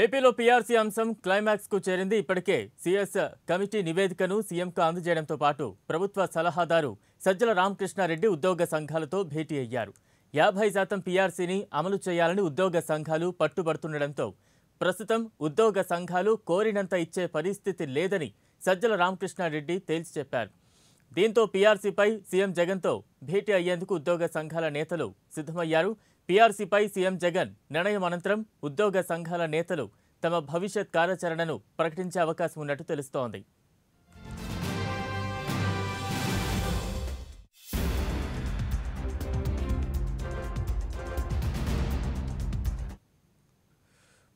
ఏపీలో పీఆర్సీ అంశం క్లైమాక్స్ కు చేరింది. ఇప్పటికే సిఎస్ కమిటీ నివేదికను సీఎంకు అందజేయడంతో పాటు ప్రభుత్వ సలహాదారు సజ్జల రామకృష్ణారెడ్డి ఉద్యోగ సంఘాలతో భేటీ అయ్యారు. 50% పీఆర్సీని అమలు చేయాలని ఉద్యోగ సంఘాలు పట్టుబడుతుండడంతో ప్రస్తుతం ఉద్యోగ సంఘాలు కోరినంత ఇచ్చే పరిస్థితి లేదని సజ్జల రామకృష్ణారెడ్డి తేల్చి చెప్పారు. దీంతో పీఆర్సీపై సీఎం జగన్తో భేటీ అయ్యేందుకు ఉద్యోగ సంఘాల నేతలు సిద్ధమయ్యారు. పీఆర్సీపై సీఎం జగన్ నిర్ణయం అనంతరం ఉద్యోగ సంఘాల నేతలు తమ భవిష్యత్ కార్యాచరణను ప్రకటించే అవకాశం ఉన్నట్టు తెలుస్తోంది.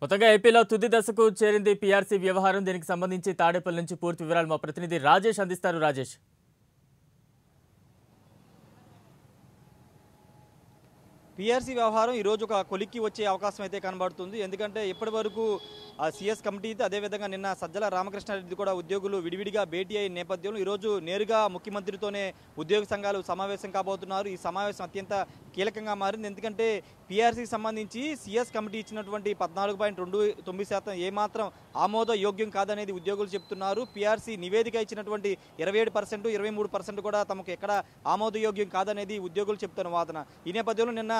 మొత్తంగా ఏపీలో తుది దశకు చేరింది పీఆర్సీ వ్యవహారం. దీనికి సంబంధించి తాడేపల్లి నుంచి పూర్తి వివరాలు మా ప్రతినిధి రాజేష్ అందిస్తారు. రాజేష్, పీఆర్సీ వ్యవహారం ఈరోజు ఒక కొలిక్కి వచ్చే అవకాశం అయితే కనబడుతుంది. ఎందుకంటే ఇప్పటి వరకు ఆ సిఎస్ కమిటీ అదేవిధంగా నిన్న సజ్జల రామకృష్ణారెడ్డి కూడా ఉద్యోగులు విడివిడిగా భేటీ అయిన నేపథ్యంలో ఈరోజు నేరుగా ముఖ్యమంత్రితోనే ఉద్యోగ సంఘాలు సమావేశం కాబోతున్నారు. ఈ సమావేశం అత్యంత కీలకంగా మారింది. ఎందుకంటే పీఆర్సీకి సంబంధించి సిఎస్ కమిటీ ఇచ్చినటువంటి 14.29% ఏమాత్రం ఆమోద యోగ్యం కాదనేది ఉద్యోగులు చెప్తున్నారు. పీఆర్సీ నివేదిక ఇచ్చినటువంటి 27%, 23% కూడా తమకు ఎక్కడ ఆమోదయోగ్యం కాదనేది ఉద్యోగులు చెప్తున్న వాదన. ఈ నేపథ్యంలో నిన్న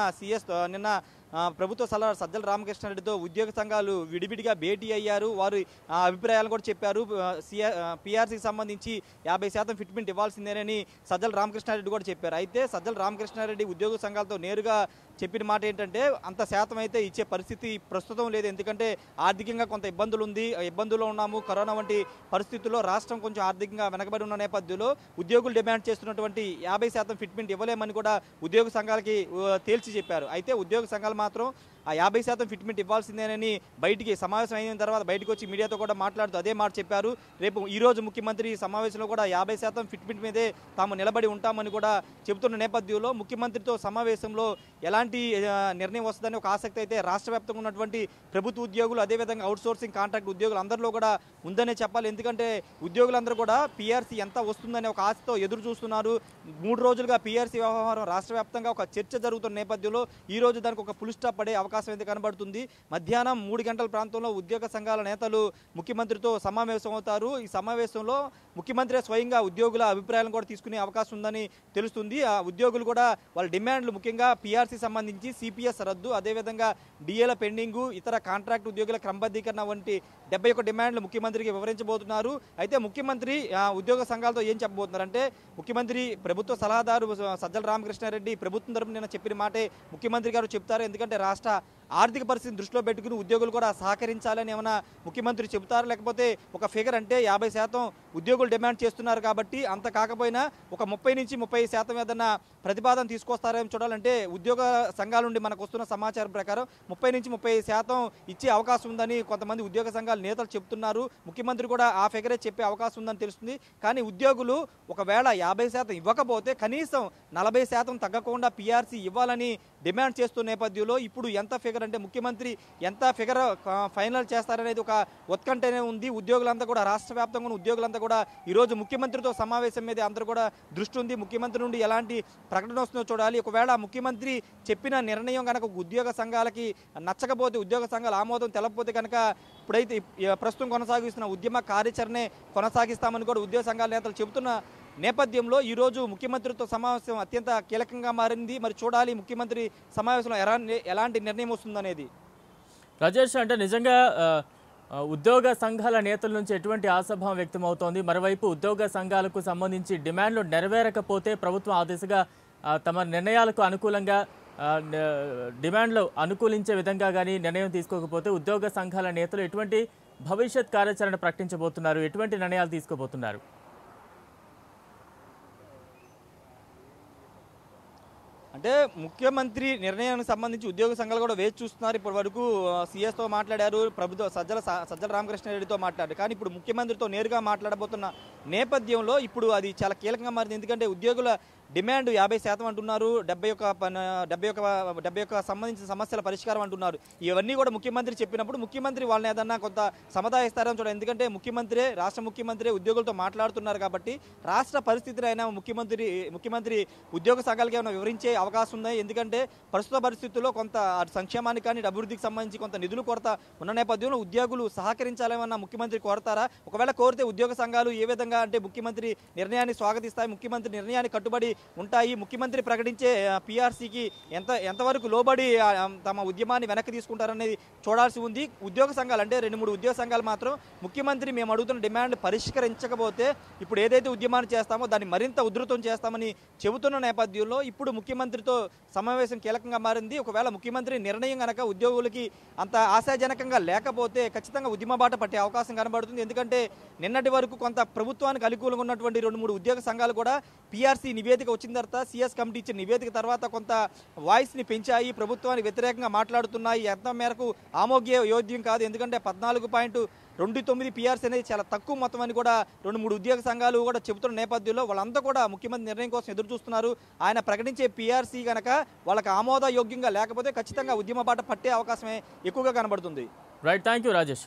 ప్రభుత్వ సలహాదారు సజ్జల రామకృష్ణారెడ్డితో ఉద్యోగ సంఘాలు విడివిడిగా భేటీ అయ్యారు. వారు అభిప్రాయాలు కూడా చెప్పారు. పీఆర్సీకి సంబంధించి 50% ఫిట్మెంట్ ఇవ్వాల్సిందేనని సజ్జల రామకృష్ణారెడ్డి కూడా చెప్పారు. అయితే సజ్జల రామకృష్ణారెడ్డి ఉద్యోగ సంఘాలతో నేరుగా చెప్పిన మాట ఏంటంటే అంత శాతం అయితే ఇచ్చే పరిస్థితి ప్రస్తుతం లేదు. ఎందుకంటే ఆర్థికంగా కొంత ఇబ్బందుల్లో ఉన్నాము. కరోనా వంటి పరిస్థితుల్లో రాష్ట్రం కొంచెం ఆర్థికంగా వెనకబడి ఉన్న నేపథ్యంలో ఉద్యోగులు డిమాండ్ చేస్తున్నటువంటి 50% ఫిట్మెంట్ ఇవ్వలేమని కూడా ఉద్యోగ సంఘాలకి తేల్చి చెప్పారు. అయితే ఉద్యోగ సంఘాలు మాత్రం ఆ 50% ఫిట్మెంట్ ఇవ్వాల్సిందేనని బయటికి సమావేశం అయిన తర్వాత బయటకు వచ్చి మీడియాతో కూడా మాట్లాడుతూ అదే మాట చెప్పారు. రేపు ఈరోజు ముఖ్యమంత్రి సమావేశంలో కూడా 50% ఫిట్మెంట్ మీదే తాము నిలబడి ఉంటామని కూడా చెబుతున్న నేపథ్యంలో ముఖ్యమంత్రితో సమావేశంలో ఎలాంటి నిర్ణయం వస్తుందని ఒక ఆసక్తి అయితే రాష్ట్ర వ్యాప్తంగా ఉన్నటువంటి ప్రభుత్వ ఉద్యోగులు అదేవిధంగా అవుట్ సోర్సింగ్ కాంట్రాక్ట్ ఉద్యోగులు అందరిలో కూడా ఉందనే చెప్పాలి. ఎందుకంటే ఉద్యోగులందరూ కూడా పీఆర్సీ ఎంత వస్తుందనే ఒక ఆశతో ఎదురు చూస్తున్నారు. 3 రోజులుగా పీఆర్సీ వ్యవహారం రాష్ట్ర వ్యాప్తంగా ఒక చర్చ జరుగుతున్న నేపథ్యంలో ఈరోజు దానికి ఒక ఫుల్ స్టాప్ పడే అవకాశం అయితే కనబడుతుంది. మధ్యాహ్నం 3 గంటల ప్రాంతంలో ఉద్యోగ సంఘాల నేతలు ముఖ్యమంత్రితో సమావేశం అవుతారు. ఈ సమావేశంలో ముఖ్యమంత్రి స్వయంగా ఉద్యోగుల అభిప్రాయాలను కూడా తీసుకునే అవకాశం ఉందని తెలుస్తుంది. ఆ ఉద్యోగులు కూడా వాళ్ళ డిమాండ్లు ముఖ్యంగా పీఆర్సీ సంబంధించి సిపిఎస్ రద్దు, అదేవిధంగా డిఏల పెండింగు, ఇతర కాంట్రాక్ట్ ఉద్యోగుల క్రమబద్ధీకరణ వంటి 71 డిమాండ్లు ముఖ్యమంత్రికి వివరించబోతున్నారు. అయితే ముఖ్యమంత్రి ఉద్యోగ సంఘాలతో ఏం చెప్పబోతున్నారంటే ముఖ్యమంత్రి ప్రభుత్వ సలహాదారు సజ్జల రామకృష్ణారెడ్డి ప్రభుత్వం తరపున నిన్న చెప్పిన మాటే ముఖ్యమంత్రి గారు చెప్తారు. ఎందుకంటే రాష్ట్ర ఆర్థిక పరిస్థితిని దృష్టిలో పెట్టుకుని ఉద్యోగులు కూడా సహకరించాలని ఏమైనా ముఖ్యమంత్రి చెబుతారు, లేకపోతే ఒక ఫిగర్ అంటే 50% ఉద్యోగులు డిమాండ్ చేస్తున్నారు కాబట్టి అంత కాకపోయినా ఒక 30 నుంచి 35% ఏదన్నా ప్రతిపాదన తీసుకొస్తారేమో చూడాలంటే ఉద్యోగ సంఘాల నుండి మనకు వస్తున్న సమాచారం ప్రకారం 30 నుంచి 35% ఇచ్చే అవకాశం ఉందని కొంతమంది ఉద్యోగ సంఘాల నేతలు చెప్తున్నారు. ముఖ్యమంత్రి కూడా ఆ ఫిగరే చెప్పే అవకాశం ఉందని తెలుస్తుంది. కానీ ఉద్యోగులు ఒకవేళ 50% ఇవ్వకపోతే కనీసం 40% తగ్గకుండా పీఆర్సీ ఇవ్వాలని డిమాండ్ చేస్తున్న నేపథ్యంలో ఇప్పుడు ఎంత ఫిగర్ అంటే ముఖ్యమంత్రి ఎంత ఫిగర్ ఫైనల్ చేస్తారనేది ఒక ఉత్కంఠనే ఉంది. ఉద్యోగులంతా కూడా రాష్ట్ర వ్యాప్తంగా ఉద్యోగులంతా కూడా ఈరోజు ముఖ్యమంత్రితో సమావేశం మీద అందరూ కూడా దృష్టి ఉంది. ముఖ్యమంత్రి నుండి ఎలాంటి ప్రకటన వస్తుందో చూడాలి. ఒకవేళ ముఖ్యమంత్రి చెప్పిన నిర్ణయం కనుక ఉద్యోగ సంఘాలకి నచ్చకపోతే, ఉద్యోగ సంఘాలు ఆమోదం తెలకపోతే కనుక ఇప్పుడైతే ప్రస్తుతం కొనసాగిస్తున్న ఉద్యమ కార్యాచరణే కొనసాగిస్తామని కూడా ఉద్యోగ సంఘాల నేతలు చెబుతున్న నేపథ్యంలో ఈరోజు ముఖ్యమంత్రితో సమావేశం అత్యంత కీలకంగా మారింది. మరి చూడాలి ముఖ్యమంత్రి సమావేశంలో ఎలాంటి నిర్ణయం వస్తుందనేది. రాజేష్, అంటే నిజంగా ఉద్యోగ సంఘాల నేతల నుంచి ఎటువంటి ఆశాభావం వ్యక్తమవుతోంది? మరోవైపు ఉద్యోగ సంఘాలకు సంబంధించి డిమాండ్లు నెరవేరకపోతే ప్రభుత్వం ఆ దిశగా తమ నిర్ణయాలకు అనుకూలంగా డిమాండ్లు అనుకూలించే విధంగా కానీ నిర్ణయం తీసుకోకపోతే ఉద్యోగ సంఘాల నేతలు ఎటువంటి భవిష్యత్ కార్యాచరణ ప్రకటించబోతున్నారు, ఎటువంటి నిర్ణయాలు తీసుకోబోతున్నారు? అంటే ముఖ్యమంత్రి నిర్ణయానికి సంబంధించి ఉద్యోగ సంఘాలు కూడా వేచి చూస్తున్నారు. ఇప్పటి వరకు సీఎస్తో మాట్లాడారు, ప్రభుత్వ సజ్జల రామకృష్ణారెడ్డితో మాట్లాడారు. కానీ ఇప్పుడు ముఖ్యమంత్రితో నేరుగా మాట్లాడబోతున్న నేపథ్యంలో ఇప్పుడు అది చాలా కీలకంగా మారింది. ఎందుకంటే ఉద్యోగుల డిమాండ్ 50% అంటున్నారు 71 సంబంధించిన సమస్యల పరిష్కారం అంటున్నారు ఇవన్నీ కూడా ముఖ్యమంత్రి చెప్పినప్పుడు ముఖ్యమంత్రి వాళ్ళని ఏదన్నా కొంత సమాధానం ఇస్తారని చూడండి ఎందుకంటే ముఖ్యమంత్రి రాష్ట్ర ముఖ్యమంత్రి ఉద్యోగులతో మాట్లాడుతున్నారు కాబట్టి రాష్ట్ర పరిస్థితిని ముఖ్యమంత్రి ఉద్యోగ సంఘాలకు ఏమైనా వివరించే అవకాశం ఉంది ఎందుకంటే ప్రస్తుత పరిస్థితుల్లో కొంత సంక్షేమానికి కానీ అభివృద్ధికి సంబంధించి కొంత నిధుల కొరత ఉన్న నేపథ్యంలో ఉద్యోగులు సహకరించాలన్న ముఖ్యమంత్రి కోరతారా ఒకవేళ కోరితే ఉద్యోగ సంఘాలు ఏ విధంగా అంటే ముఖ్యమంత్రి నిర్ణయాన్ని స్వాగతిస్తాయి ముఖ్యమంత్రి నిర్ణయానికి కట్టుబడి ఉంటాయి ముఖ్యమంత్రి ప్రకటించే పీఆర్సీకి ఎంతవరకు లోబడి తమ ఉద్యమాన్ని వెనక్కి తీసుకుంటారనేది చూడాల్సి ఉంది ఉద్యోగ సంఘాలు అంటే 2-3 ఉద్యోగ సంఘాలు మాత్రం ముఖ్యమంత్రి మేము అడుగుతున్న డిమాండ్ పరిష్కరించకపోతే ఇప్పుడు ఏదైతే ఉద్యమాన్ని చేస్తామో దాన్ని మరింత ఉధృతం చేస్తామని చెబుతున్న నేపథ్యంలో ఇప్పుడు ముఖ్యమంత్రితో సమావేశం కీలకంగా మారింది ఒకవేళ ముఖ్యమంత్రి నిర్ణయం గనక ఉద్యోగులకి అంత ఆశాజనకంగా లేకపోతే ఖచ్చితంగా ఉద్యమ బాట పట్టే అవకాశం కనబడుతుంది ఎందుకంటే నిన్నటి వరకు కొంత ప్రభుత్వానికి అనుకూలంగా ఉన్నటువంటి 2-3 ఉద్యోగ సంఘాలు కూడా పీఆర్సీ నివేదిక వచ్చిన తర్వాత సిఎస్ కమిటీ ఇచ్చిన నివేదిక తర్వాత కొంత వాయిస్ని పెంచాయి ప్రభుత్వానికి వ్యతిరేకంగా మాట్లాడుతున్నాయి ఎంత మేరకు ఆమోగ్య యోగ్యం కాదు ఎందుకంటే 14.29 పీఆర్సీ అనేది చాలా తక్కువ మొత్తం అని కూడా 2-3 ఉద్యోగ సంఘాలు కూడా చెబుతున్న నేపథ్యంలో వాళ్ళంతా కూడా ముఖ్యమంత్రి నిర్ణయం కోసం ఎదురు చూస్తున్నారు ఆయన ప్రకటించే పీఆర్సీ కనుక వాళ్ళకి ఆమోదయోగ్యంగా లేకపోతే ఖచ్చితంగా ఉద్యమ బాట పట్టే అవకాశమే ఎక్కువగా కనబడుతుంది రైట్ థ్యాంక్ యూ రాజేష్।